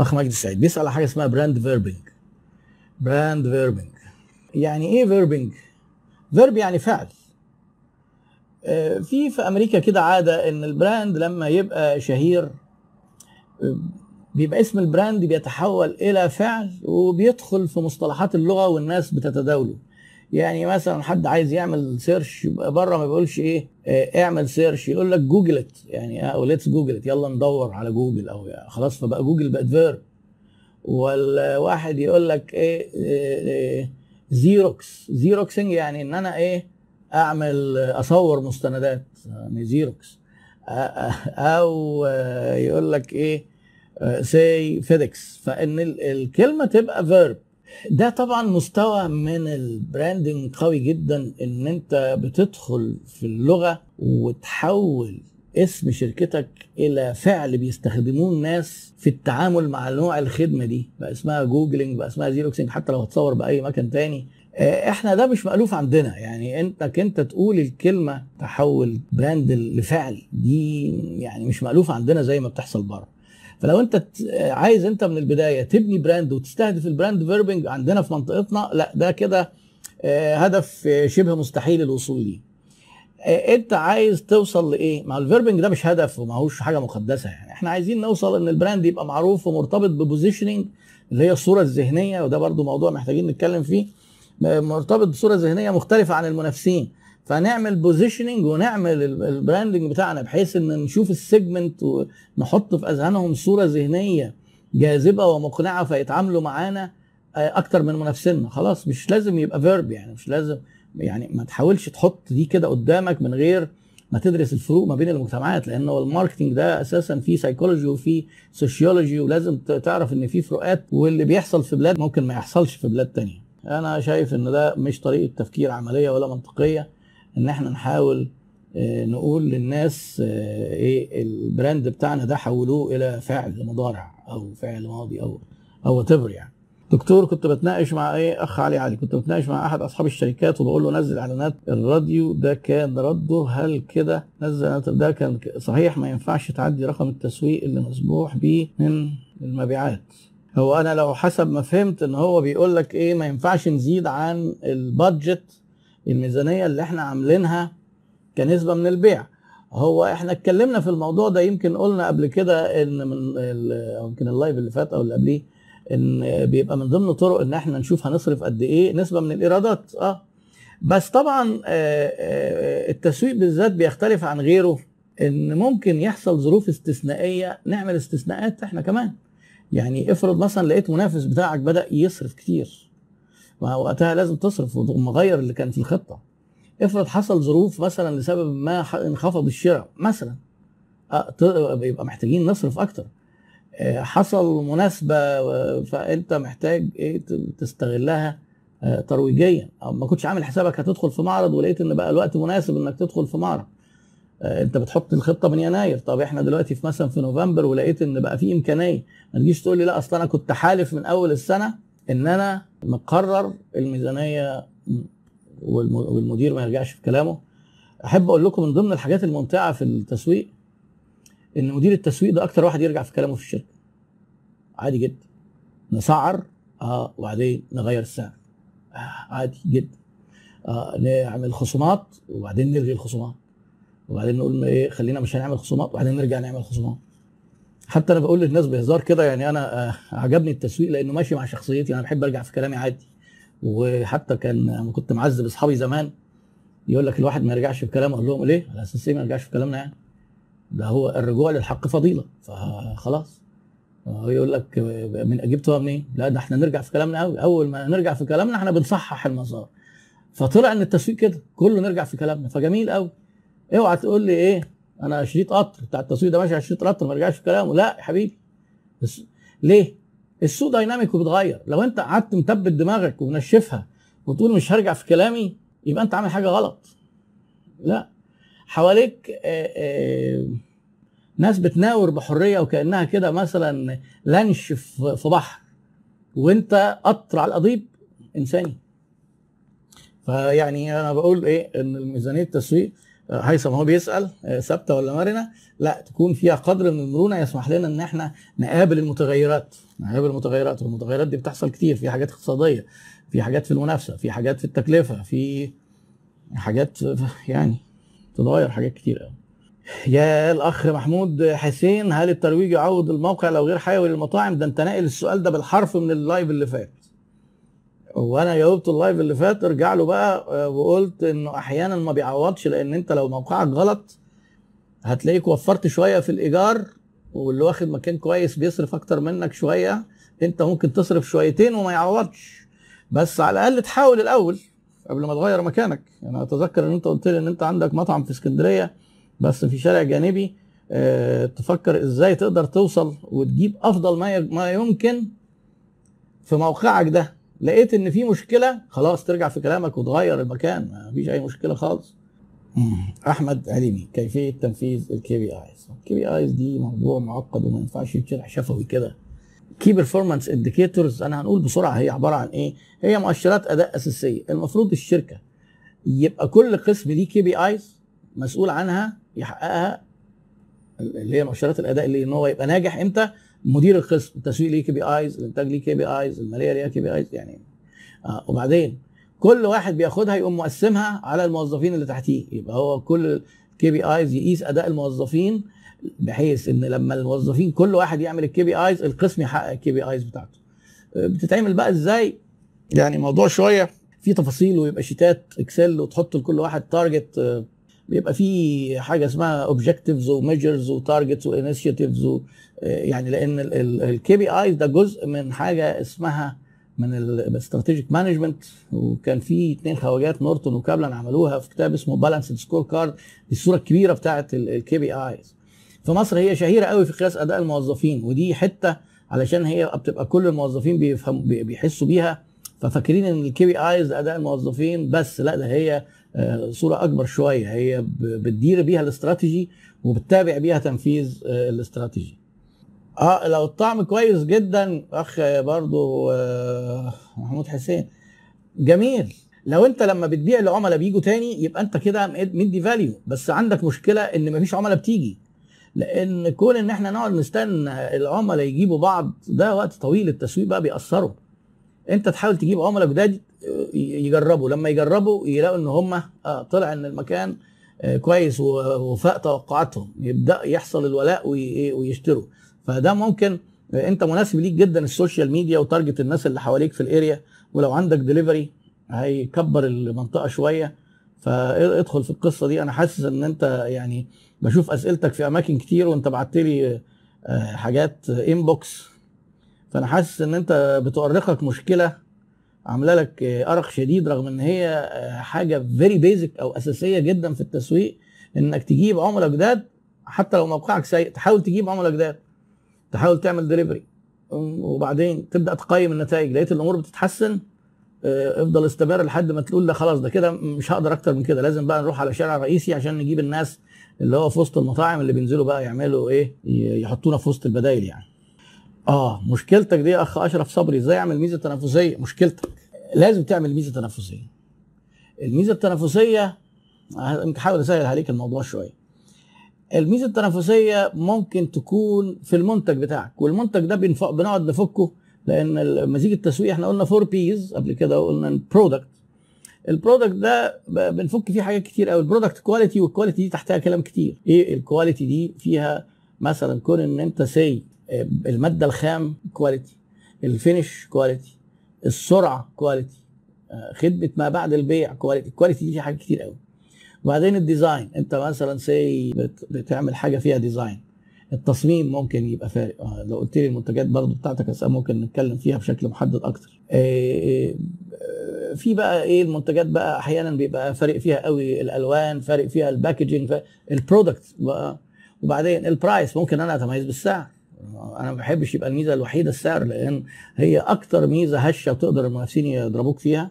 اخ مجدي السعيد بيسال على حاجه اسمها براند فيربنج. براند فيربنج يعني ايه؟ فيربنج فيرب يعني فعل. في امريكا كده عاده ان البراند لما يبقى شهير بيبقى اسم البراند بيتحول الى فعل وبيدخل في مصطلحات اللغه والناس بتتداوله. يعني مثلا حد عايز يعمل سيرش بره ما بيقولش ايه اعمل سيرش، يقول لك جوجل ات، يعني او ليتس جوجل ات، يلا ندور على جوجل، او يعني خلاص فبقى جوجل بقت فيرب. والواحد يقول لك إيه زيروكس. زيروكسنج يعني ان انا ايه اعمل اصور مستندات، يعني زيروكس. او يقول لك ايه سي فيدكس، فان الكلمه تبقى فيرب. ده طبعا مستوى من البراندنج قوي جدا، ان انت بتدخل في اللغه وتحول اسم شركتك الى فعل بيستخدموه الناس في التعامل مع نوع الخدمه دي، بقى اسمها جوجلينج، بقى اسمها زيروكسينج، حتى لو هتصور باي مكان تاني. احنا ده مش مألوف عندنا، يعني انت تقول الكلمه تحول براند لفعل دي يعني مش مألوف عندنا زي ما بتحصل بره. فلو انت عايز انت من البدايه تبني براند وتستهدف البراند فيربنج عندنا في منطقتنا، لا ده كده هدف شبه مستحيل الوصول ليه. انت عايز توصل لايه؟ ما الفيربنج ده مش هدف وماهوش حاجه مقدسه، يعني احنا عايزين نوصل ان البراند يبقى معروف ومرتبط ببوزيشننج اللي هي الصوره الذهنيه، وده برضو موضوع محتاجين نتكلم فيه، مرتبط بصوره ذهنيه مختلفه عن المنافسين. فنعمل بوزيشننج ونعمل البراندنج بتاعنا بحيث ان نشوف السيجمنت ونحط في اذهانهم صوره ذهنيه جاذبه ومقنعه فيتعاملوا معانا اكتر من منافسينا. خلاص مش لازم يبقى فيرب، يعني مش لازم، يعني ما تحاولش تحط دي كده قدامك من غير ما تدرس الفروق ما بين المجتمعات، لان الماركتنج ده اساسا فيه سايكولوجي وفيه سوشيولوجي، ولازم تعرف ان فيه فروقات، واللي بيحصل في بلاد ممكن ما يحصلش في بلاد تانية. انا شايف ان ده مش طريقه تفكير عمليه ولا منطقيه، ان احنا نحاول نقول للناس ايه البراند بتاعنا ده حولوه الى فعل مضارع او فعل ماضي او تبر. يعني دكتور، كنت بتناقش مع اخ علي، كنت بتناقش مع احد اصحاب الشركات وبقول له نزل اعلانات الراديو، ده كان رده هل كده نزل، ده كان صحيح ما ينفعش تعدي رقم التسويق اللي مسموح بيه من المبيعات. هو انا لو حسب ما فهمت ان هو بيقول لك ايه ما ينفعش نزيد عن البادجت، الميزانية اللي احنا عاملينها كنسبة من البيع. هو احنا اتكلمنا في الموضوع ده، يمكن قلنا قبل كده ان من يمكن اللايف اللي فات او اللي قبليه، ان بيبقى من ضمن طرق ان احنا نشوف هنصرف قد ايه نسبة من الايرادات. بس طبعا التسويق بالذات بيختلف عن غيره، ان ممكن يحصل ظروف استثنائية نعمل استثناءات احنا كمان. يعني افرض مثلا لقيت منافس بتاعك بدأ يصرف كتير، وقتها لازم تصرف ومغير اللي كان في الخطه. افرض حصل ظروف مثلا لسبب ما انخفض الشراء مثلا، بيبقى محتاجين نصرف اكتر. حصل مناسبه فانت محتاج ايه تستغلها ترويجيا، او ما كنتش عامل حسابك هتدخل في معرض ولقيت ان بقى الوقت مناسب انك تدخل في معرض. انت بتحط الخطه من يناير، طب احنا دلوقتي في مثلا في نوفمبر ولقيت ان بقى في امكانيه، ما تجيش تقول لي لا اصل انا كنت حالف من اول السنه ان انا مقرر الميزانيه والمدير ما يرجعش في كلامه. احب اقول لكم من ضمن الحاجات الممتعه في التسويق ان مدير التسويق ده اكتر واحد يرجع في كلامه في الشركه. عادي جدا. نسعر وبعدين نغير السعر. عادي جدا. نعمل خصومات وبعدين نلغي الخصومات. وبعدين نقول ايه خلينا مش هنعمل خصومات وبعدين نرجع نعمل خصومات. حتى انا بقول للناس بهزار كده، يعني انا عجبني التسويق لانه ماشي مع شخصيتي، انا بحب ارجع في كلامي عادي. وحتى كان كنت معذب اصحابي زمان يقول لك الواحد ما يرجعش في كلامه، اقول لهم ليه؟ على اساس ايه ما يرجعش في كلامنا؟ يعني ده هو الرجوع للحق فضيله، فخلاص يقول لك من جبتوها منين؟ لا ده احنا نرجع في كلامنا قوي، اول ما نرجع في كلامنا احنا بنصحح المسار. فطلع ان التسويق كده كله نرجع في كلامنا، فجميل قوي. اوعى تقول لي ايه انا شريط قطر بتاع التسويق ده ماشي على شريط قطر ما يرجعش في كلامه، لا يا حبيبي. ليه؟ السوق دايناميك وبيتغير، لو انت قعدت مثبت دماغك ومنشفها وتقول مش هرجع في كلامي يبقى انت عامل حاجه غلط. لا، حواليك ناس بتناور بحريه وكانها كده مثلا لانش في بحر وانت قطر على القضيب انساني. فيعني انا بقول ايه ان ميزانيه التسويق هيثم هو بيسال ثابته ولا مرنه؟ لا، تكون فيها قدر من المرونه يسمح لنا ان احنا نقابل المتغيرات، والمتغيرات دي بتحصل كتير، في حاجات اقتصاديه، في حاجات في المنافسه، في حاجات في التكلفه، في حاجات يعني تتغير حاجات كتير قوي. يا الاخ محمود حسين، هل الترويج يعوض الموقع لو غير حيوي للمطاعم؟ ده انت ناقل السؤال ده بالحرف من اللايف اللي فات، وانا جاوبت اللايف اللي فات. ارجع له بقى وقلت انه احيانا ما بيعوضش، لان انت لو موقعك غلط هتلاقيك وفرت شويه في الايجار، واللي واخد مكان كويس بيصرف اكتر منك شويه، انت ممكن تصرف شويتين وما يعوضش، بس على الاقل تحاول الاول قبل ما تغير مكانك. انا اتذكر ان انت قلت لي ان انت عندك مطعم في اسكندريه بس في شارع جانبي، تفكر ازاي تقدر توصل وتجيب افضل ما يمكن في موقعك ده. لقيت ان في مشكله، خلاص ترجع في كلامك وتغير المكان، ما فيش اي مشكله خالص. احمد عليمي، كيفيه تنفيذ الكي بي ايز؟ الكي بي ايز دي موضوع معقد وما ينفعش يتشرح شفوي كده. كي بيرفورمانس انديكيتورز، انا هنقول بسرعه هي عباره عن ايه؟ هي مؤشرات اداء اساسيه. المفروض الشركه يبقى كل قسم ليه كي بي ايز مسؤول عنها يحققها، اللي هي مؤشرات الاداء، اللي ان هو يبقى ناجح امتى؟ مدير القسم، التسويق ليه كي بي ايز، الانتاج ليه كي بي ايز، الماليه ليها كي بي ايز يعني. وبعدين كل واحد بياخدها يقوم مقسمها على الموظفين اللي تحتيه، يبقى هو كل كي بي ايز يقيس اداء الموظفين، بحيث ان لما الموظفين كل واحد يعمل الكي بي ايز القسم يحقق الكي بي ايز بتاعته. بتتعمل بقى ازاي؟ يعني موضوع شويه في تفاصيل، ويبقى شيتات اكسل وتحط لكل واحد تارجت، بيبقى في حاجه اسمها اوبجكتيفز وميجرز وتارجتس وانيشيتيفز، يعني لان الكي بي ايز ده جزء من حاجه اسمها من الاستراتيجيك مانجمنت. وكان في 2 خواجات نورتون وكابلان عملوها في كتاب اسمه بالانسد سكور كارد، الصوره الكبيره بتاعه الكي بي ايز. في مصر هي شهيره قوي في قياس اداء الموظفين، ودي حته علشان هي بتبقى كل الموظفين بيفهموا بيحسوا بيها، ففاكرين ان الكي بي ايز اداء الموظفين بس، لا ده هي صورة أكبر شوية، هي بتدير بيها الاستراتيجي وبتتابع بيها تنفيذ الاستراتيجي. لو الطعم كويس جدا، أخ برضو محمود حسين، جميل. لو أنت لما بتبيع لعملاء بيجوا تاني يبقى أنت كده مدي فاليو، بس عندك مشكلة إن مفيش عملاء بتيجي، لأن كون إن إحنا نقعد نستنى العملاء يجيبوا بعض ده وقت طويل، التسويق بقى بيأثروا. أنت تحاول تجيب عملاء جداد يجربوا، لما يجربوا يلاقوا ان هم طلع ان المكان كويس وفاق توقعاتهم، يبدا يحصل الولاء ويشتروا. فده ممكن انت مناسب ليك جدا السوشيال ميديا وتارجت الناس اللي حواليك في الاريا، ولو عندك دليفري هيكبر المنطقه شويه، فادخل في القصه دي. انا حاسس ان انت يعني بشوف اسئلتك في اماكن كتير، وانت بعت لي حاجات انبوكس، فانا حاسس ان انت بتؤرقك مشكله عامله لك ارق شديد، رغم ان هي حاجه فيري بيزك او اساسيه جدا في التسويق، انك تجيب عملاء جداد حتى لو موقعك سيء. تحاول تجيب عملاء جداد، تحاول تعمل دليفري، وبعدين تبدا تقيم النتائج. لقيت الامور بتتحسن، افضل استمر لحد ما تقول لا خلاص ده كده مش هقدر اكتر من كده، لازم بقى نروح على شارع رئيسي عشان نجيب الناس اللي هو في وسط المطاعم اللي بينزلوا بقى يعملوا ايه، يحطونا في وسط البدايل يعني. مشكلتك دي يا اخ اشرف صبري، ازاي اعمل ميزه تنافسيه؟ مشكلتك لازم تعمل ميزه تنافسيه. الميزه التنافسيه هحاول اسهل عليك الموضوع شويه. الميزه التنافسيه ممكن تكون في المنتج بتاعك، والمنتج ده بنقعد نفكه، لان مزيج التسويق احنا قلنا 4 Ps قبل كده، وقلنا البرودكت. البرودكت ده بنفك فيه حاجات كتير قوي، البرودكت كواليتي، والكواليتي دي تحتها كلام كتير. ايه الكواليتي دي؟ فيها مثلا كون ان انت المادة الخام كواليتي، الفينش كواليتي، السرعة كواليتي، خدمة ما بعد البيع كواليتي. الكواليتي دي حاجات كتير قوي. وبعدين الديزاين، انت مثلا بتعمل حاجة فيها ديزاين، التصميم ممكن يبقى فارق. لو قلت لي المنتجات برضو بتاعتك ممكن نتكلم فيها بشكل محدد اكتر. في بقى ايه المنتجات بقى احيانا بيبقى فارق فيها قوي الالوان، فارق فيها الباكجينج، البرودكت بقى. وبعدين البرايس، ممكن انا اتميز بالسعر. انا ما بحبش يبقى الميزه الوحيده السعر، لان هي اكتر ميزه هشه وتقدر المنافسين يضربوك فيها.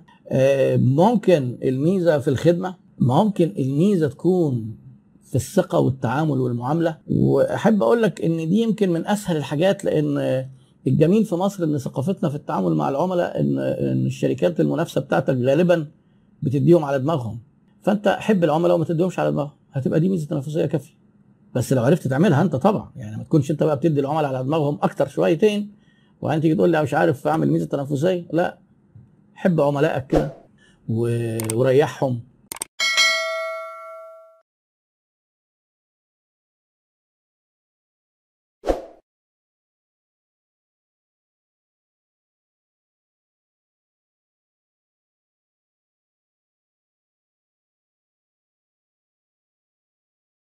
ممكن الميزه في الخدمه، ممكن الميزه تكون في الثقه والتعامل والمعامله. واحب اقول لك ان دي يمكن من اسهل الحاجات، لان الجميل في مصر ان ثقافتنا في التعامل مع العملاء ان الشركات المنافسه بتاعتك غالبا بتديهم على دماغهم، فانت حب العملاء وما تديهمش على دماغهم، هتبقى دي ميزه تنافسيه كافيه. بس لو عرفت تعملها انت طبعا، يعني ما تكونش انت بقى بتدي العملاء على دماغهم اكتر شويتين وبعدين تيجي تقول لي انا مش عارف اعمل ميزه تنافسيه. لا، حب عملائك كده وريحهم